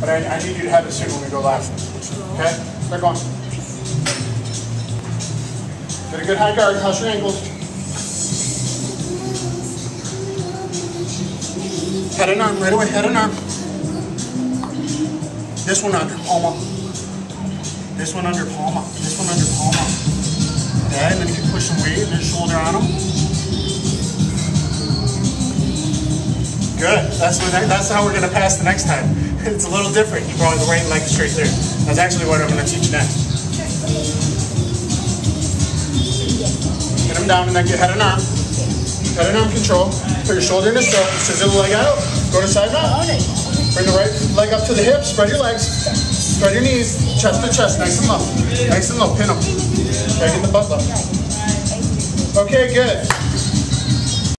But I need you to have it soon when we go live. Okay? They're going. Get a good high guard. How's your ankles? Head and arm right away. Head and arm. This one under palm up. This one under palm up. This one under palm up. Okay, and then you can push some weight and then shoulder on them. Good. That's how we're going to pass the next time. It's a little different. You brought the right leg straight there. That's actually what I'm going to teach next. Get them down and then get head and arm. Head and arm control. Put your shoulder in the stroke. Scissor the leg out. Go to side mount. Bring the right leg up to the hips. Spread your legs. Spread your knees. Chest to chest. Nice and low. Nice and low. Pin them. Okay, get the butt low. Okay, good.